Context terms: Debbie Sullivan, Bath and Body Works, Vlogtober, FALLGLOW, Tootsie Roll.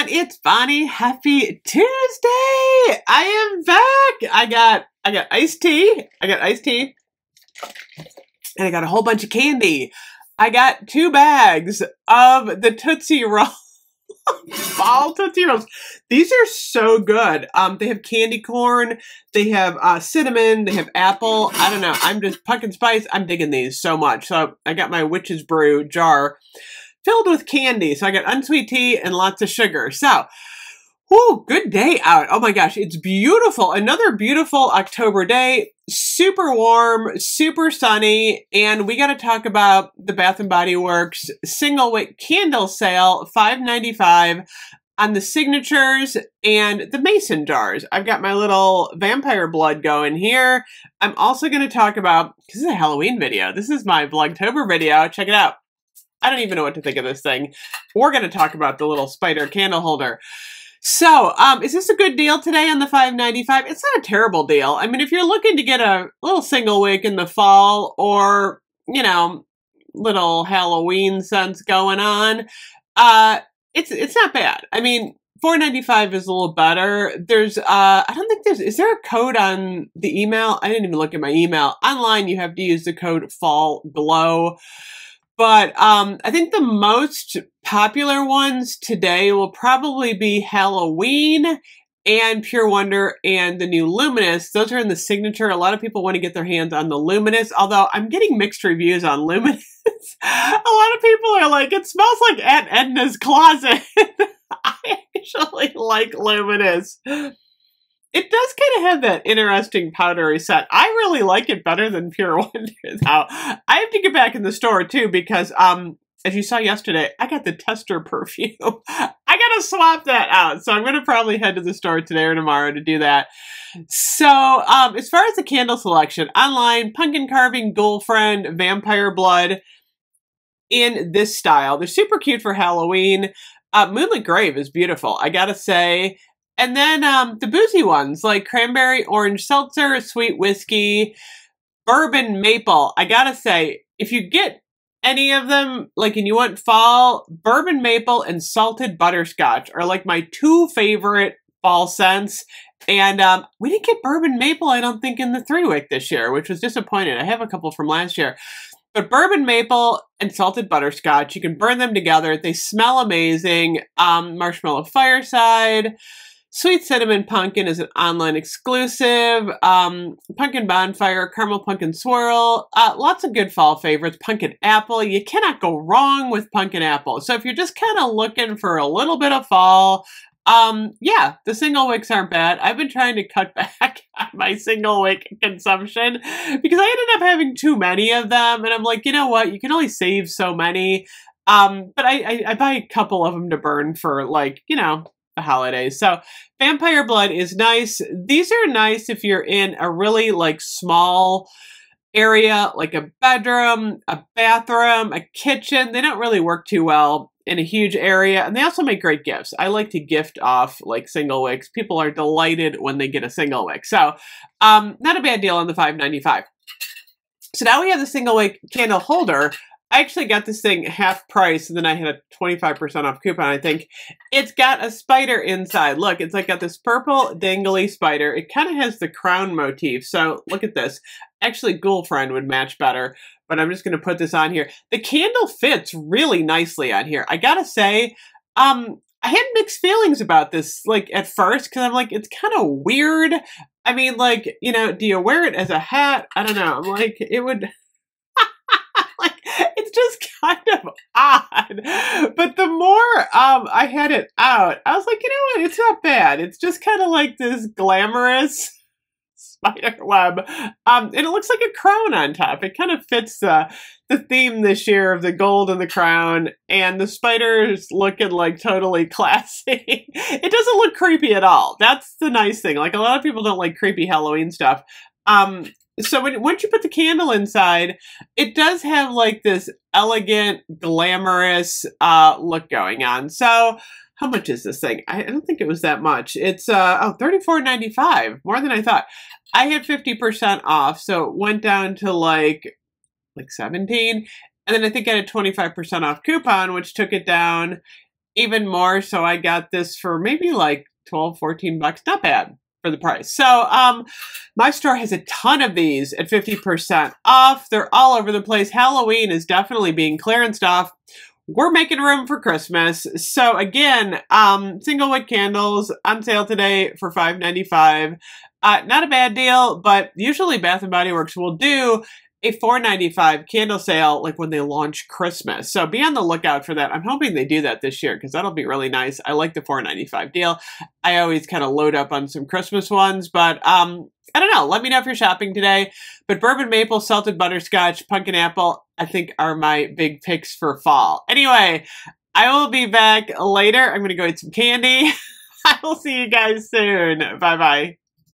It's Bonnie. Happy Tuesday. I am back. I got iced tea. And I got a whole bunch of candy. I got 2 bags of the Tootsie Rolls. All Tootsie Rolls. These are so good. They have candy corn. They have cinnamon. They have apple. I don't know. I'm just pumpkin spice. I'm digging these so much. So I got my witch's brew jar filled with candy. So I got unsweet tea and lots of sugar. So, whoo, good day out. Oh my gosh, it's beautiful. Another beautiful October day. Super warm, super sunny, and we got to talk about the Bath and Body Works single wick candle sale, $5.95 on the signatures and the mason jars. I've got my little vampire blood going here. I'm also going to talk about, this is a Halloween video. This is my Vlogtober video. Check it out. I don't even know what to think of this thing. We're going to talk about the little spider candle holder. So, is this a good deal today on the $5.95? It's not a terrible deal. I mean, if you're looking to get a little single wick in the fall or, you know, little Halloween sense going on, it's not bad. I mean, $4.95 is a little better. There's, I don't think there's, is there a code on the email? I didn't even look at my email. Online, you have to use the code FALLGLOW. But I think the most popular ones today will probably be Halloween and Pure Wonder and the new Luminous. Those are in the signature. A lot of people want to get their hands on the Luminous, although I'm getting mixed reviews on Luminous. A lot of people are like, it smells like Aunt Edna's closet. I actually like Luminous. It does kind of have that interesting powdery scent. I really like it better than Pure Wonder. Now, I have to get back in the store too because, as you saw yesterday, I got the tester perfume. I gotta swap that out. So I'm gonna probably head to the store today or tomorrow to do that. So, as far as the candle selection, online, pumpkin carving, girlfriend, vampire blood in this style. They're super cute for Halloween. Moonlit Grave is beautiful, I gotta say. And then the boozy ones, like cranberry, orange seltzer, sweet whiskey, bourbon maple. I gotta say, if you get any of them, like, and you want fall, bourbon maple and salted butterscotch are like my 2 favorite fall scents. And we didn't get bourbon maple, I don't think, in the 3-wick this year, which was disappointing. I have a couple from last year. But bourbon maple and salted butterscotch, you can burn them together. They smell amazing. Marshmallow fireside. Sweet Cinnamon Pumpkin is an online exclusive. Pumpkin Bonfire, Caramel Pumpkin Swirl. Lots of good fall favorites. Pumpkin Apple. You cannot go wrong with Pumpkin Apple. So if you're just kind of looking for a little bit of fall, yeah, the single wicks aren't bad. I've been trying to cut back on my single wick consumption because I ended up having too many of them. And I'm like, you know what? You can only save so many. But I buy a couple of them to burn for, like, you know, the holidays. So vampire blood is nice. These are nice if you're in a really, like, small area, like a bedroom, a bathroom, a kitchen. They don't really work too well in a huge area. And they also make great gifts. I like to gift off, like, single wicks. People are delighted when they get a single wick. So not a bad deal on the $5.95. So now we have the single wick candle holder. I actually got this thing half price, and then I had a 25% off coupon, I think. It's got a spider inside. Look, it's like got this purple dangly spider. It kind of has the crown motif, so look at this. Actually, Girlfriend would match better, but I'm just going to put this on here. The candle fits really nicely on here. I got to say, I had mixed feelings about this, like, at first, because I'm like, it's kind of weird. I mean, like, you know, do you wear it as a hat? I don't know. I'm like, it would... It's just kind of odd, but the more I had it out, I was like, you know what, it's not bad. It's just kind of like this glamorous spider web, and it looks like a crown on top. It kind of fits the theme this year of the gold and the crown, and the spider's looking, like, totally classy. It doesn't look creepy at all. That's the nice thing. Like, a lot of people don't like creepy Halloween stuff. So once you put the candle inside, it does have, like, this elegant, glamorous look going on. So how much is this thing? I don't think it was that much. It's oh, $34.95, more than I thought. I had 50% off, so it went down to like 17. And then I think I had a 25% off coupon, which took it down. even more. So I got this for maybe like 12, 14 bucks. Not bad for the price. So my store has a ton of these at 50% off. They're all over the place. Halloween is definitely being clearanced off. We're making room for Christmas. So again, single wick candles on sale today for $5.95. Not a bad deal, but usually Bath and Body Works will do a $4.95 candle sale like when they launch Christmas. So be on the lookout for that. I'm hoping they do that this year because that'll be really nice. I like the $4.95 deal. I always kind of load up on some Christmas ones, but I don't know. Let me know if you're shopping today. But bourbon maple, salted butterscotch, pumpkin apple, I think are my big picks for fall. Anyway, I will be back later. I'm going to go eat some candy. I will see you guys soon. Bye-bye.